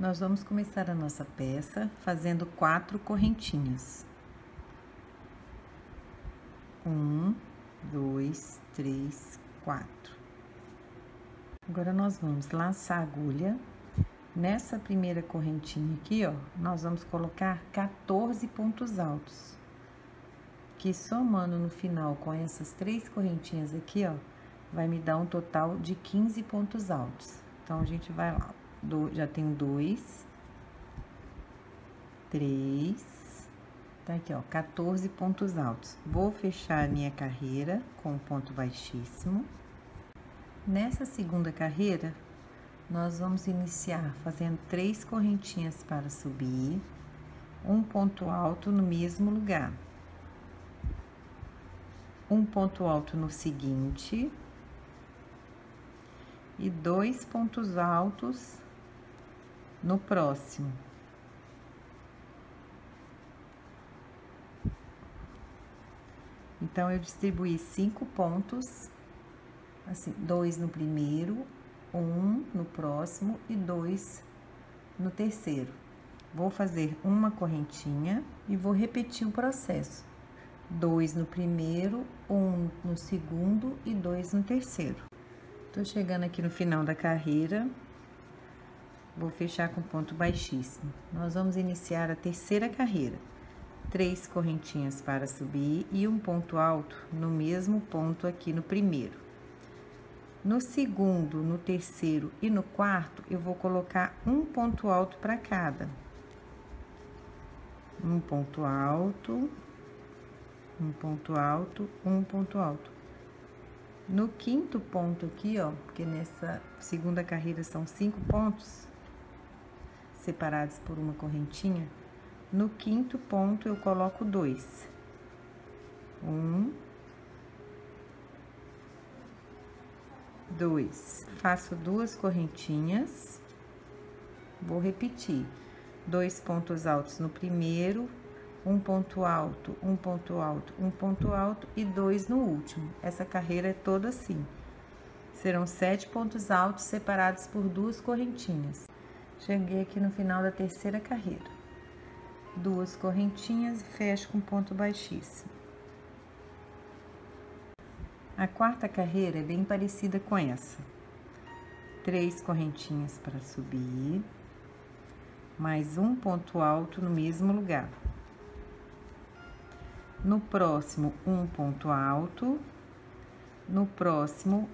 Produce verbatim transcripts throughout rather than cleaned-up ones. Nós vamos começar a nossa peça fazendo quatro correntinhas. Um, dois, três, quatro. Agora, nós vamos laçar a agulha. Nessa primeira correntinha aqui, ó, nós vamos colocar quatorze pontos altos. Que somando no final com essas três correntinhas aqui, ó, vai me dar um total de quinze pontos altos. Então, a gente vai lá. Do, já tem dois, três, tá aqui, ó, quatorze pontos altos. Vou fechar a minha carreira com um ponto baixíssimo. Nessa segunda carreira, nós vamos iniciar fazendo três correntinhas para subir, um ponto alto no mesmo lugar. Um ponto alto no seguinte, e dois pontos altos no próximo. Então, eu distribuí cinco pontos, assim, dois no primeiro, um no próximo e dois no terceiro. Vou fazer uma correntinha e vou repetir o processo. Dois no primeiro, um no segundo e dois no terceiro. Tô chegando aqui no final da carreira, vou fechar com ponto baixíssimo. Nós vamos iniciar a terceira carreira. Três correntinhas para subir e um ponto alto no mesmo ponto aqui no primeiro. No segundo, no terceiro e no quarto, eu vou colocar um ponto alto para cada. Um ponto alto, um ponto alto, um ponto alto. No quinto ponto aqui, ó, porque nessa segunda carreira são cinco pontos separados por uma correntinha. No quinto ponto, eu coloco dois. Um. Dois. Faço duas correntinhas. Vou repetir. Dois pontos altos no primeiro. Um ponto alto, um ponto alto, um ponto alto e dois no último. Essa carreira é toda assim. Serão sete pontos altos separados por duas correntinhas. Cheguei aqui no final da terceira carreira. Duas correntinhas e fecho com ponto baixíssimo. A quarta carreira é bem parecida com essa. Três correntinhas para subir, mais um ponto alto no mesmo lugar. No próximo, um ponto alto. No próximo,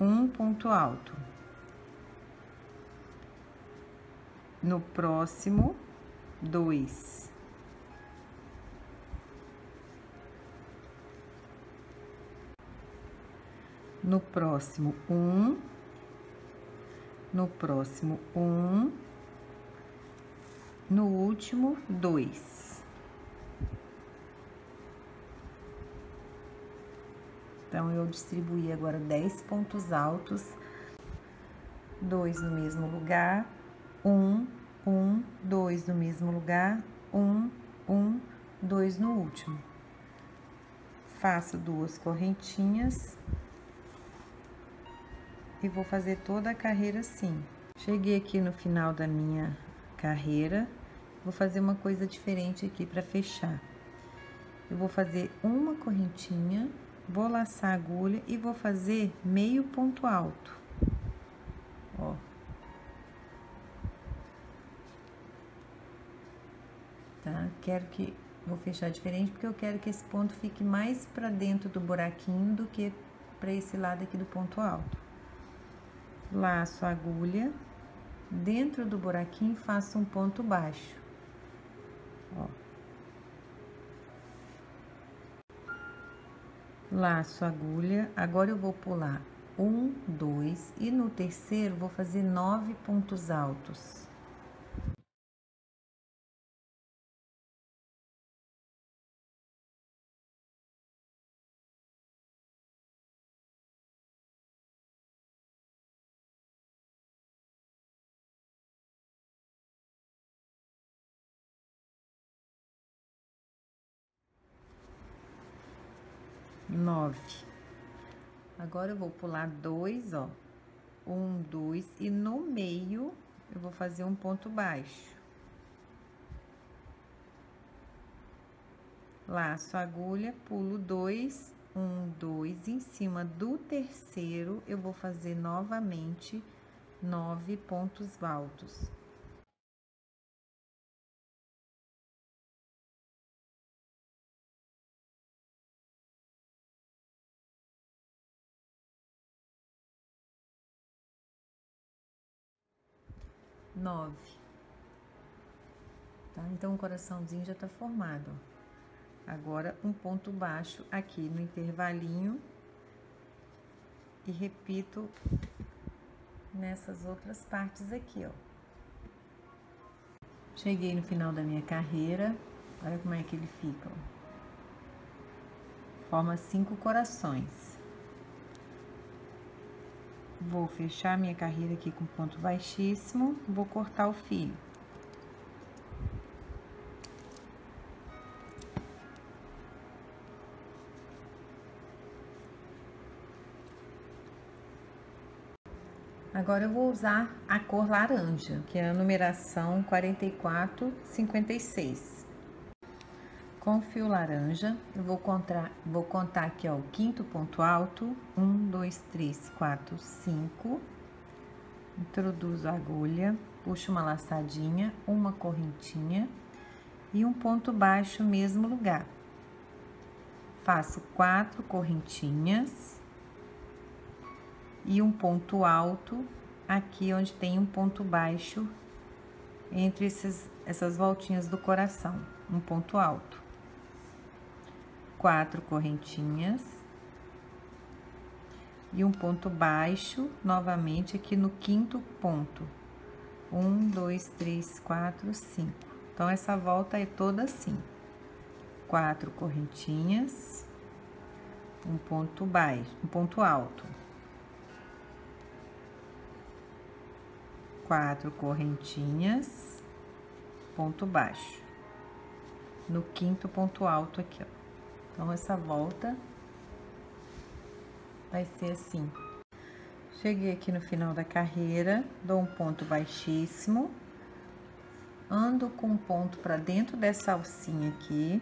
um ponto alto. No próximo, dois. No próximo, um. No próximo, um. No último, dois. Então, eu distribuí agora dez pontos altos, dois no mesmo lugar, um, um, dois no mesmo lugar, um, um, dois no último. Faço duas correntinhas e vou fazer toda a carreira assim. Cheguei aqui no final da minha carreira, vou fazer uma coisa diferente aqui para fechar. Eu vou fazer uma correntinha. Vou laçar a agulha e vou fazer meio ponto alto, ó. Tá? Quero que... Vou fechar diferente porque eu quero que esse ponto fique mais pra dentro do buraquinho do que pra esse lado aqui do ponto alto. Laço a agulha, dentro do buraquinho faço um ponto baixo, ó. Laço a agulha, agora eu vou pular um, dois, e no terceiro vou fazer nove pontos altos. nove. Agora, eu vou pular dois, ó. um, dois, e no meio eu vou fazer um ponto baixo. Laço agulha, pulo dois, um, dois, em cima do terceiro, eu vou fazer novamente nove pontos altos. Nove, tá? Então, o coraçãozinho já tá formado. Agora, um ponto baixo aqui no intervalinho e repito nessas outras partes aqui, ó. Cheguei no final da minha carreira, olha como é que ele fica, ó. Forma cinco corações. Vou fechar minha carreira aqui com ponto baixíssimo, vou cortar o fio. Agora eu vou usar a cor laranja, que é a numeração quarenta e quatro, cinquenta e seis. Com o fio laranja, eu vou contar, vou contar aqui, ó, o quinto ponto alto, um, dois, três, quatro, cinco, introduzo a agulha, puxo uma laçadinha, uma correntinha e um ponto baixo no mesmo lugar. Faço quatro correntinhas e um ponto alto aqui onde tem um ponto baixo entre esses, essas voltinhas do coração, um ponto alto. Quatro correntinhas e um ponto baixo novamente aqui no quinto ponto. Um, dois, três, quatro, cinco. Então, essa volta é toda assim: quatro correntinhas, um ponto baixo, um ponto alto, quatro correntinhas, ponto baixo, no quinto ponto alto aqui, ó. Então, essa volta vai ser assim. Cheguei aqui no final da carreira, dou um ponto baixíssimo, ando com um ponto para dentro dessa alcinha aqui,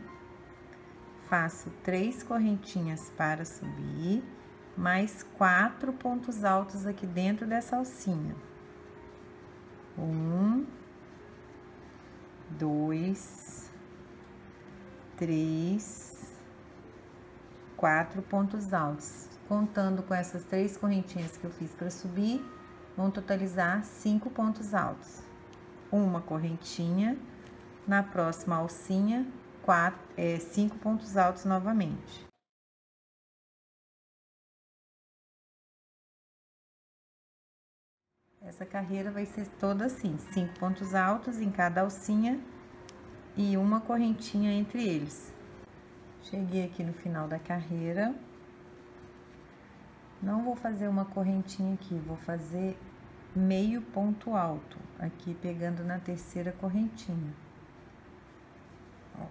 faço três correntinhas para subir, mais quatro pontos altos aqui dentro dessa alcinha. Um, dois, três, quatro pontos altos. Contando com essas três correntinhas que eu fiz para subir, vão totalizar cinco pontos altos. Uma correntinha, na próxima alcinha, quatro, é, cinco pontos altos novamente. Essa carreira vai ser toda assim, cinco pontos altos em cada alcinha e uma correntinha entre eles. Cheguei aqui no final da carreira. Não vou fazer uma correntinha aqui, vou fazer meio ponto alto, aqui pegando na terceira correntinha. Ó.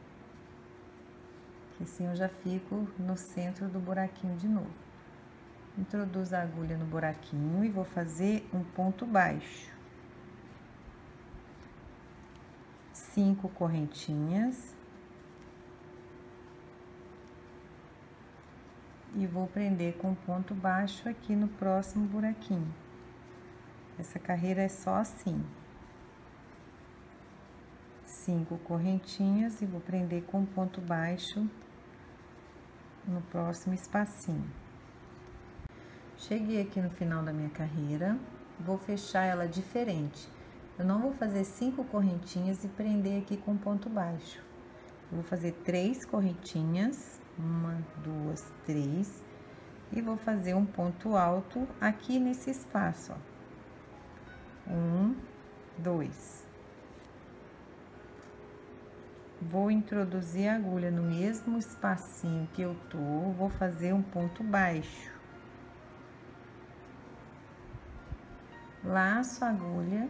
Que assim eu já fico no centro do buraquinho de novo. Introduzo a agulha no buraquinho e vou fazer um ponto baixo. Cinco correntinhas. E vou prender com ponto baixo aqui no próximo buraquinho. Essa carreira é só assim. Cinco correntinhas e vou prender com ponto baixo no próximo espacinho. Cheguei aqui no final da minha carreira, vou fechar ela diferente. Eu não vou fazer cinco correntinhas e prender aqui com ponto baixo. Eu vou fazer três correntinhas. Uma, duas, três, e vou fazer um ponto alto aqui nesse espaço, ó. Um, dois. Vou introduzir a agulha no mesmo espacinho que eu tô, vou fazer um ponto baixo. Laço a agulha.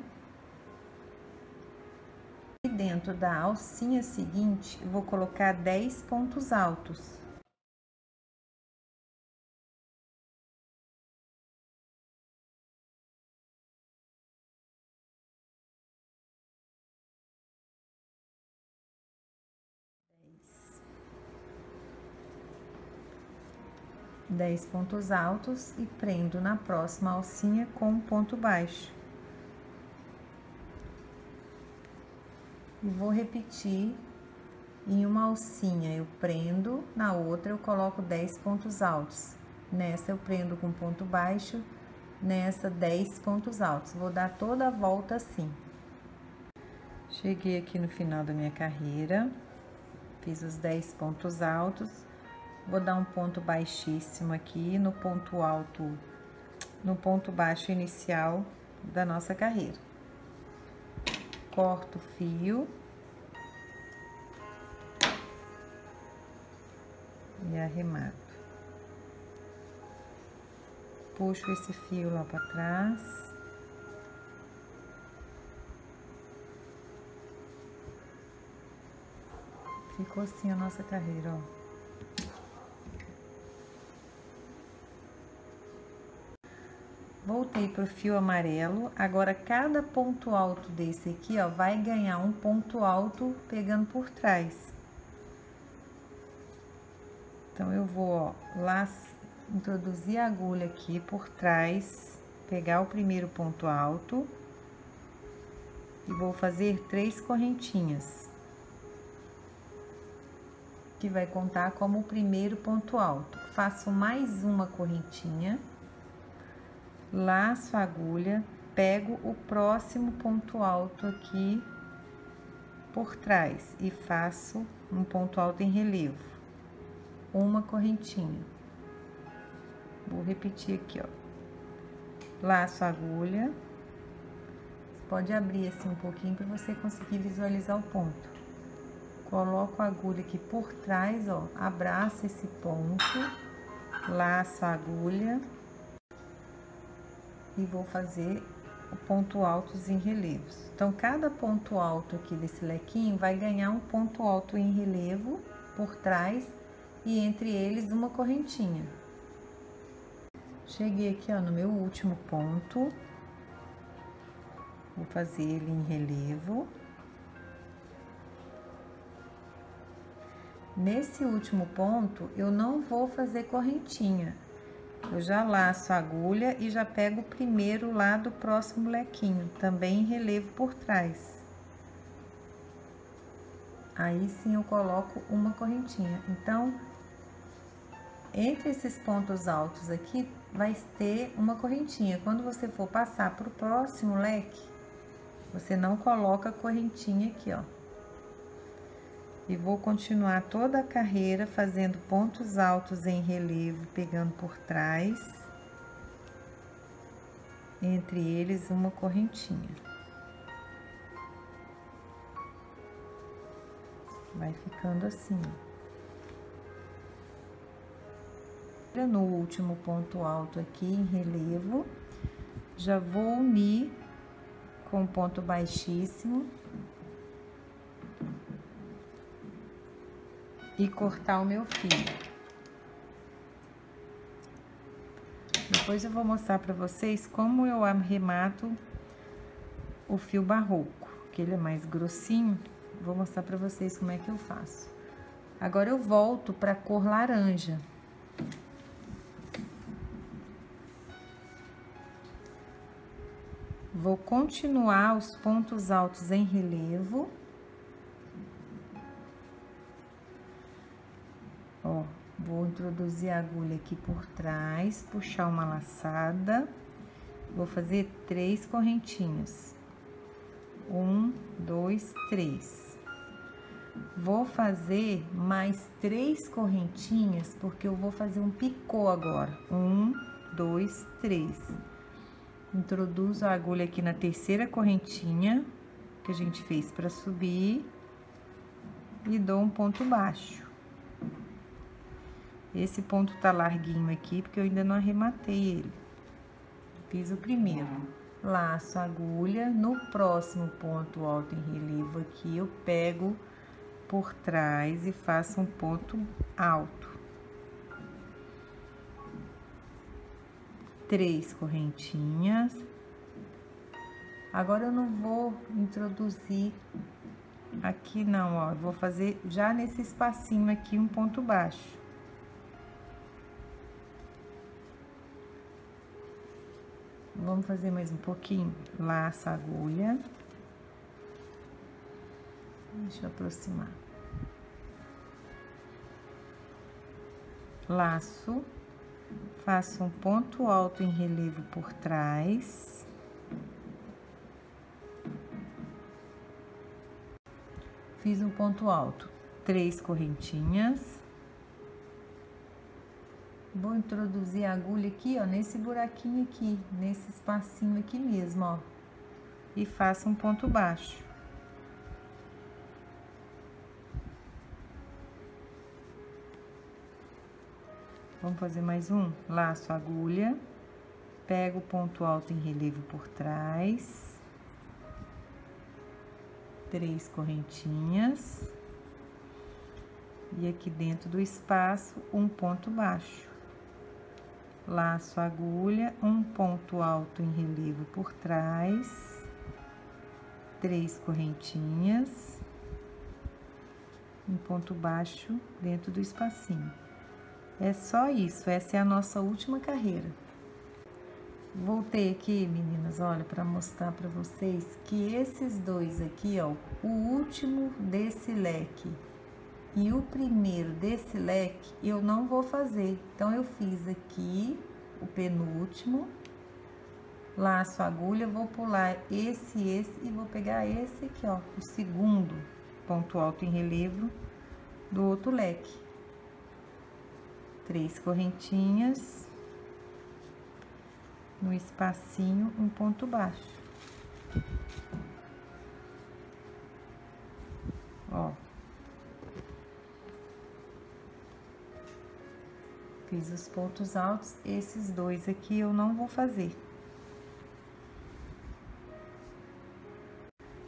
E dentro da alcinha seguinte, eu vou colocar dez pontos altos. dez pontos altos e prendo na próxima alcinha com um ponto baixo. E vou repetir em uma alcinha, eu prendo, na outra eu coloco dez pontos altos. Nessa eu prendo com ponto baixo, nessa dez pontos altos. Vou dar toda a volta assim. Cheguei aqui no final da minha carreira, fiz os dez pontos altos, vou dar um ponto baixíssimo aqui no ponto alto, no ponto baixo inicial da nossa carreira. Corto o fio e arremato. Puxo esse fio lá para trás. Ficou assim a nossa carreira, ó. Voltei pro fio amarelo, agora cada ponto alto desse aqui, ó, vai ganhar um ponto alto pegando por trás. Então, eu vou, ó, lá, introduzir a agulha aqui por trás, pegar o primeiro ponto alto e vou fazer três correntinhas, que vai contar como o primeiro ponto alto. Faço mais uma correntinha, laço a agulha, pego o próximo ponto alto aqui por trás e faço um ponto alto em relevo, uma correntinha. Vou repetir aqui, ó, laço a agulha, pode abrir assim um pouquinho para você conseguir visualizar o ponto. Coloco a agulha aqui por trás, ó, abraço esse ponto, laço a agulha e vou fazer o ponto alto em relevos. Então, cada ponto alto aqui desse lequinho vai ganhar um ponto alto em relevo por trás e entre eles uma correntinha. Cheguei aqui, ó, no meu último ponto, vou fazer ele em relevo. Nesse último ponto, eu não vou fazer correntinha. Eu já laço a agulha e já pego o primeiro lá do próximo lequinho, também em relevo por trás. Aí sim eu coloco uma correntinha. Então, entre esses pontos altos aqui, vai ter uma correntinha. Quando você for passar pro próximo leque, você não coloca a correntinha aqui, ó. E vou continuar toda a carreira fazendo pontos altos em relevo, pegando por trás, entre eles uma correntinha. Vai ficando assim. No último ponto alto aqui em relevo, já vou unir com um ponto baixíssimo e cortar o meu fio. Depois eu vou mostrar pra vocês como eu arremato o fio barroco, que ele é mais grossinho. Vou mostrar pra vocês como é que eu faço. Agora eu volto pra cor laranja. Vou continuar os pontos altos em relevo. Ó, vou introduzir a agulha aqui por trás, puxar uma laçada, vou fazer três correntinhas. Um, dois, três. Vou fazer mais três correntinhas, porque eu vou fazer um picô agora. Um, dois, três. Introduzo a agulha aqui na terceira correntinha, que a gente fez pra subir, e dou um ponto baixo. Esse ponto tá larguinho aqui, porque eu ainda não arrematei ele. Fiz o primeiro. Laço a agulha, no próximo ponto alto em relevo aqui, eu pego por trás e faço um ponto alto. Três correntinhas. Agora, eu não vou introduzir aqui não, ó. Eu vou fazer já nesse espacinho aqui um ponto baixo. vamos fazer mais um pouquinho. Laça a agulha. Deixa eu aproximar. Laço. Faço um ponto alto em relevo por trás. Fiz um ponto alto. Três correntinhas. Vou introduzir a agulha aqui, ó, nesse buraquinho aqui, nesse espacinho aqui mesmo, ó. E faço um ponto baixo. Vamos fazer mais um? Laço a agulha, pego o ponto alto em relevo por trás. Três correntinhas. E aqui dentro do espaço, um ponto baixo. Laço a agulha, um ponto alto em relevo por trás, três correntinhas, um ponto baixo dentro do espacinho. É só isso, essa é a nossa última carreira. Voltei aqui, meninas, olha, para mostrar para vocês que esses dois aqui, ó, o último desse leque e o primeiro desse leque eu não vou fazer. Então, eu fiz aqui o penúltimo, laço a agulha, vou pular esse, esse e vou pegar esse aqui, ó, o segundo ponto alto em relevo do outro leque. Três correntinhas, no espacinho, um ponto baixo. Ó. Fiz os pontos altos, esses dois aqui eu não vou fazer.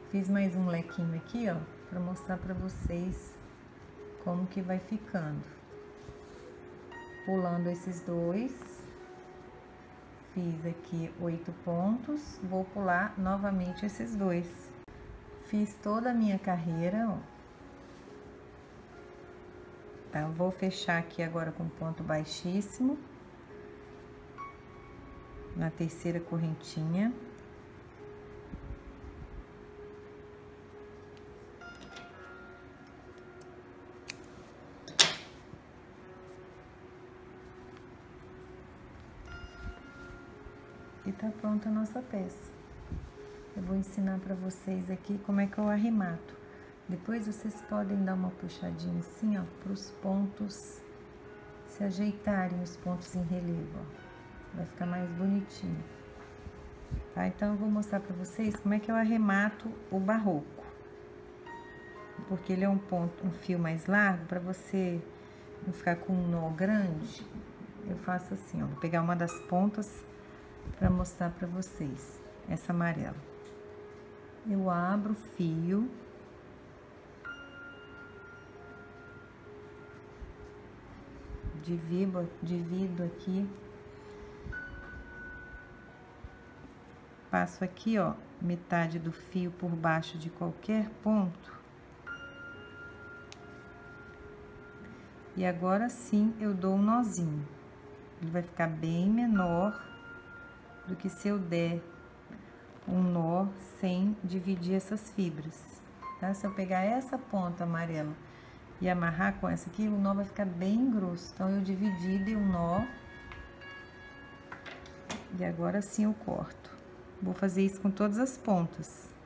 Fiz mais um lequinho aqui, ó, pra mostrar pra vocês como que vai ficando. Pulando esses dois, fiz aqui oito pontos, vou pular novamente esses dois. Fiz toda a minha carreira, ó. Tá, eu vou fechar aqui agora com ponto baixíssimo, na terceira correntinha. E tá pronta a nossa peça. Eu vou ensinar pra vocês aqui como é que eu arremato. Depois, vocês podem dar uma puxadinha assim, ó, para os pontos se ajeitarem, os pontos em relevo, ó. Vai ficar mais bonitinho. Tá? Então, eu vou mostrar para vocês como é que eu arremato o barroco. Porque ele é um ponto, um fio mais largo, para você não ficar com um nó grande. Eu faço assim, ó, vou pegar uma das pontas para mostrar para vocês, essa amarela. Eu abro o fio. Divido, divido aqui, passo aqui, ó, metade do fio por baixo de qualquer ponto. E agora sim eu dou um nozinho. Ele vai ficar bem menor do que se eu der um nó sem dividir essas fibras, tá? Se eu pegar essa ponta amarela e amarrar com essa aqui, o nó vai ficar bem grosso. Então, eu dividi, dei um nó. E agora sim eu corto. Vou fazer isso com todas as pontas.